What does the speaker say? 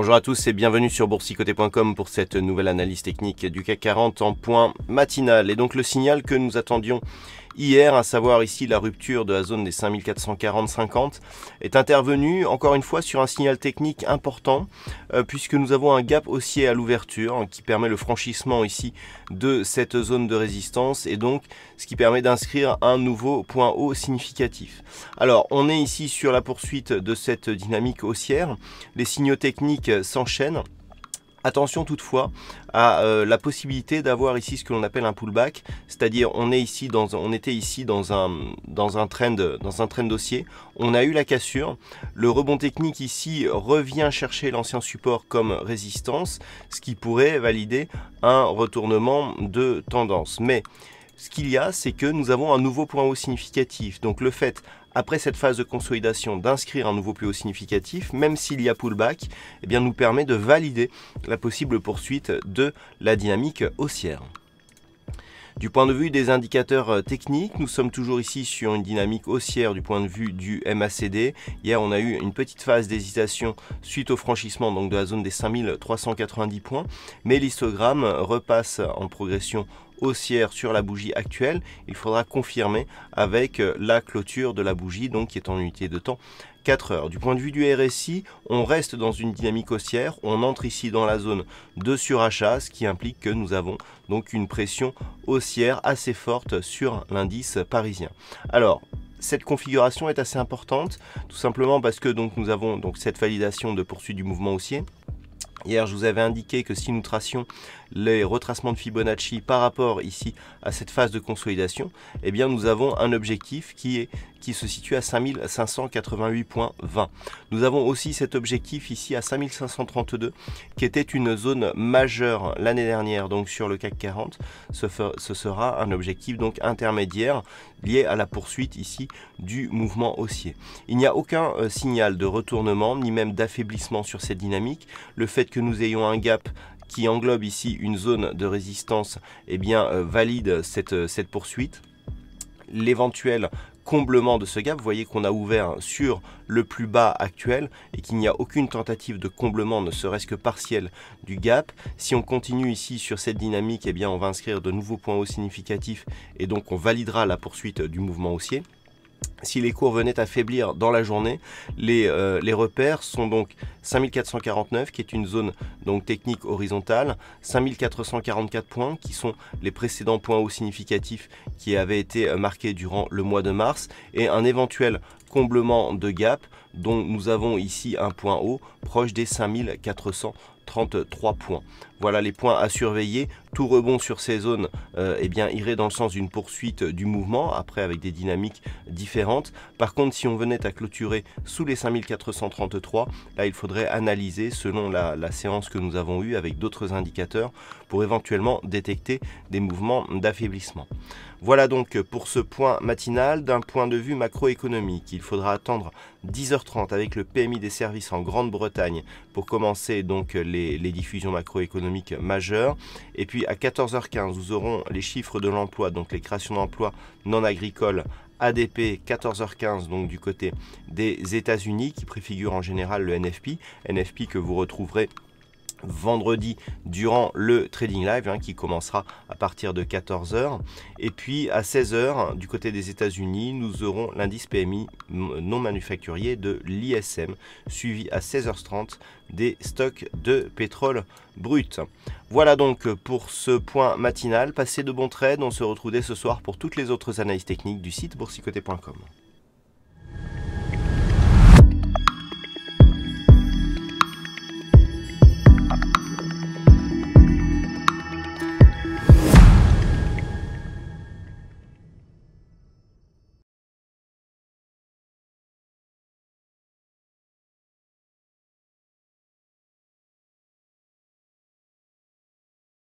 Bonjour à tous et bienvenue sur Boursikoter.com pour cette nouvelle analyse technique du CAC 40 en point matinal. Et donc le signal que nous attendions hier, à savoir ici la rupture de la zone des 5440-50, est intervenue encore une fois sur un signal technique important puisque nous avons un gap haussier à l'ouverture qui permet le franchissement ici de cette zone de résistance et donc ce qui permet d'inscrire un nouveau point haut significatif. Alors on est ici sur la poursuite de cette dynamique haussière, les signaux techniques s'enchaînent. Attention toutefois à la possibilité d'avoir ici ce que l'on appelle un pullback, c'est-à-dire on était ici dans un trend haussier, on a eu la cassure, le rebond technique ici revient chercher l'ancien support comme résistance, ce qui pourrait valider un retournement de tendance. Mais ce qu'il y a, c'est que nous avons un nouveau point haut significatif, donc le fait après cette phase de consolidation d'inscrire un nouveau plus haut significatif, même s'il y a pullback, eh bien nous permet de valider la possible poursuite de la dynamique haussière. Du point de vue des indicateurs techniques, nous sommes toujours ici sur une dynamique haussière du point de vue du MACD. Hier, on a eu une petite phase d'hésitation suite au franchissement donc de la zone des 5390 points, mais l'histogramme repasse en progression haussière sur la bougie actuelle. Il faudra confirmer avec la clôture de la bougie donc qui est en unité de temps 4 heures. Du point de vue du RSI, on reste dans une dynamique haussière, on entre ici dans la zone de surachat, ce qui implique que nous avons donc une pression haussière assez forte sur l'indice parisien. Alors cette configuration est assez importante tout simplement parce que donc nous avons donc cette validation de poursuite du mouvement haussier. Hier, je vous avais indiqué que si nous tracions les retracements de Fibonacci par rapport ici à cette phase de consolidation, eh bien nous avons un objectif qui se situe à 5588.20. Nous avons aussi cet objectif ici à 5532 qui était une zone majeure l'année dernière donc sur le CAC 40. Ce sera un objectif donc intermédiaire lié à la poursuite ici du mouvement haussier. Il n'y a aucun signal de retournement ni même d'affaiblissement sur cette dynamique. Le fait que nous ayons un gap qui englobe ici une zone de résistance, eh bien valide cette poursuite. L'éventuel comblement de ce gap, vous voyez qu'on a ouvert sur le plus bas actuel et qu'il n'y a aucune tentative de comblement, ne serait-ce que partielle, du gap. Si on continue ici sur cette dynamique, eh bien on va inscrire de nouveaux points hauts significatifs et donc on validera la poursuite du mouvement haussier. Si les cours venaient à faiblir dans la journée, les repères sont donc 5449 qui est une zone donc technique horizontale, 5444 points qui sont les précédents points hauts significatifs qui avaient été marqués durant le mois de mars et un éventuel comblement de gap dont nous avons ici un point haut proche des 5433 points. Voilà les points à surveiller. Tout rebond sur ces zones eh bien, irait dans le sens d'une poursuite du mouvement, après avec des dynamiques différentes. Par contre, si on venait à clôturer sous les 5433, là il faudrait analyser selon la séance que nous avons eue avec d'autres indicateurs pour éventuellement détecter des mouvements d'affaiblissement. Voilà donc pour ce point matinal. D'un point de vue macroéconomique, il faudra attendre 10h30 avec le PMI des services en Grande-Bretagne pour commencer donc les diffusions macroéconomiques majeures. Et puis à 14h15, nous aurons les chiffres de l'emploi, donc les créations d'emplois non agricoles ADP 14h15 donc du côté des États-Unis qui préfigure en général le NFP que vous retrouverez vendredi durant le trading live qui commencera à partir de 14h. Et puis à 16h du côté des États-Unis, nous aurons l'indice PMI non manufacturier de l'ISM suivi à 16h30 des stocks de pétrole brut. Voilà donc pour ce point matinal. Passez de bons trades, on se retrouve dès ce soir pour toutes les autres analyses techniques du site Boursikoter.com.